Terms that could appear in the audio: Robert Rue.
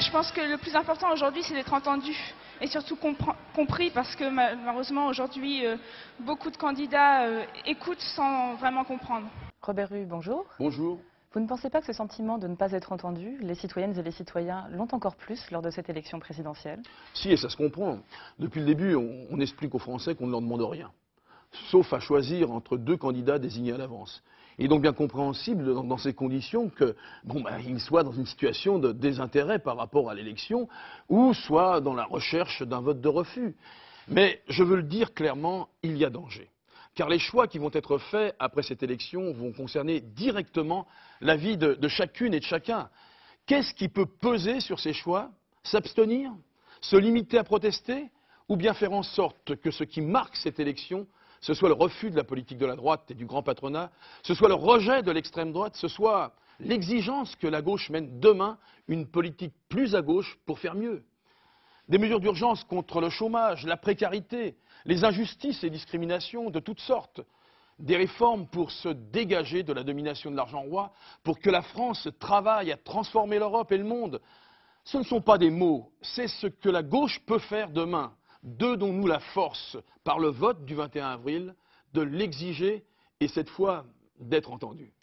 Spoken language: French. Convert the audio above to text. Je pense que le plus important aujourd'hui, c'est d'être entendu et surtout compris, parce que malheureusement aujourd'hui, beaucoup de candidats écoutent sans vraiment comprendre. Robert Rue, bonjour. Bonjour. Vous ne pensez pas que ce sentiment de ne pas être entendu, les citoyennes et les citoyens l'ont encore plus lors de cette élection présidentielle? Si, et ça se comprend. Depuis le début, on explique aux Français qu'on ne leur demande rien, sauf à choisir entre deux candidats désignés à l'avance. Il est donc bien compréhensible dans ces conditions que, ils soient dans une situation de désintérêt par rapport à l'élection ou soit dans la recherche d'un vote de refus. Mais je veux le dire clairement, il y a danger. Car les choix qui vont être faits après cette élection vont concerner directement la vie de chacune et de chacun. Qu'est-ce qui peut peser sur ces choix? S'abstenir? Se limiter à protester? Ou bien faire en sorte que ce qui marque cette élection, ce soit le refus de la politique de la droite et du grand patronat, ce soit le rejet de l'extrême droite, ce soit l'exigence que la gauche mène demain une politique plus à gauche pour faire mieux. Des mesures d'urgence contre le chômage, la précarité, les injustices et discriminations de toutes sortes. Des réformes pour se dégager de la domination de l'argent roi, pour que la France travaille à transformer l'Europe et le monde. Ce ne sont pas des mots, c'est ce que la gauche peut faire demain. Donnons-nous la force, par le vote du 21 avril, de l'exiger et cette fois d'être entendu.